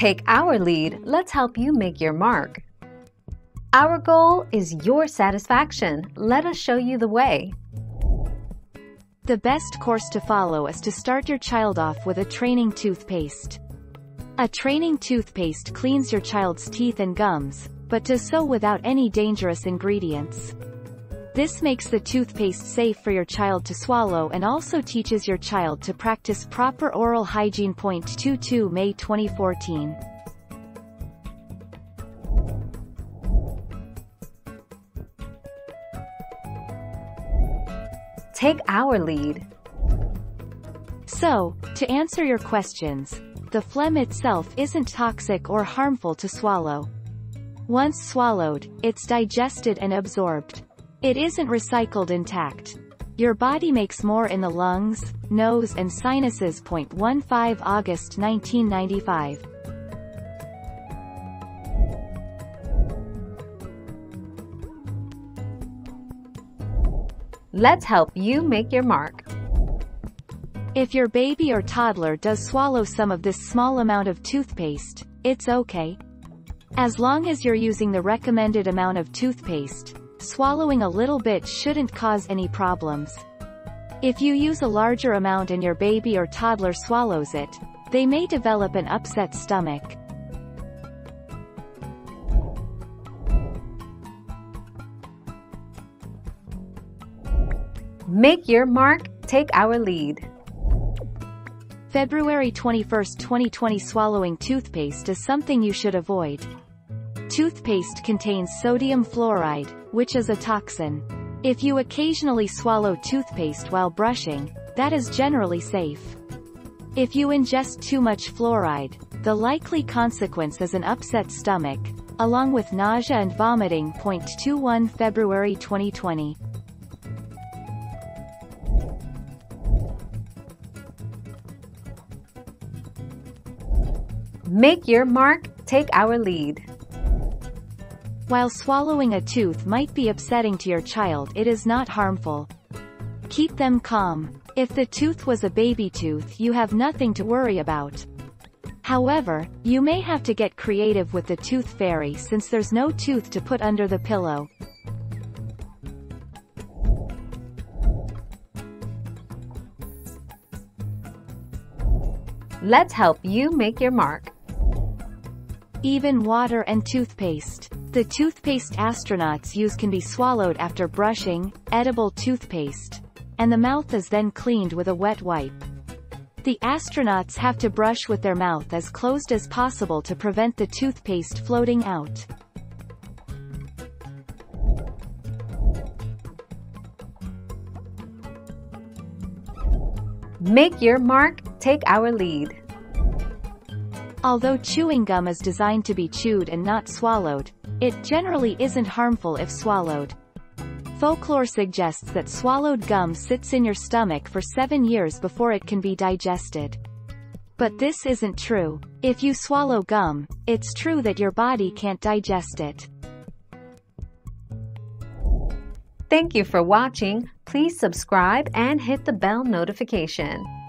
Take our lead, let's help you make your mark. Our goal is your satisfaction. Let us show you the way. The best course to follow is to start your child off with a training toothpaste. A training toothpaste cleans your child's teeth and gums, but does so without any dangerous ingredients. This makes the toothpaste safe for your child to swallow and also teaches your child to practice proper oral hygiene. 22 May 2014. Take our lead. So, to answer your questions, the phlegm itself isn't toxic or harmful to swallow. Once swallowed, it's digested and absorbed. It isn't recycled intact. Your body makes more in the lungs, nose and sinuses. 15 August 1995. Let's help you make your mark. If your baby or toddler does swallow some of this small amount of toothpaste, it's okay. As long as you're using the recommended amount of toothpaste, swallowing a little bit shouldn't cause any problems. If you use a larger amount and your baby or toddler swallows it, they may develop an upset stomach. Make your mark, take our lead. February 21, 2020. Swallowing toothpaste is something you should avoid. Toothpaste contains sodium fluoride, which is a toxin. If you occasionally swallow toothpaste while brushing, that is generally safe. If you ingest too much fluoride, the likely consequence is an upset stomach, along with nausea and vomiting. 21 February 2020. Make your mark, take our lead. While swallowing a tooth might be upsetting to your child, it is not harmful. Keep them calm. If the tooth was a baby tooth, you have nothing to worry about. However, you may have to get creative with the tooth fairy, since there's no tooth to put under the pillow. Let's help you make your mark. Even water and toothpaste. The toothpaste astronauts use can be swallowed after brushing, edible toothpaste, and the mouth is then cleaned with a wet wipe. The astronauts have to brush with their mouth as closed as possible to prevent the toothpaste floating out. Make your mark, take our lead. Although chewing gum is designed to be chewed and not swallowed, it generally isn't harmful if swallowed. Folklore suggests that swallowed gum sits in your stomach for 7 years before it can be digested. But this isn't true. If you swallow gum, it's true that your body can't digest it. Thank you for watching. Please subscribe and hit the bell notification.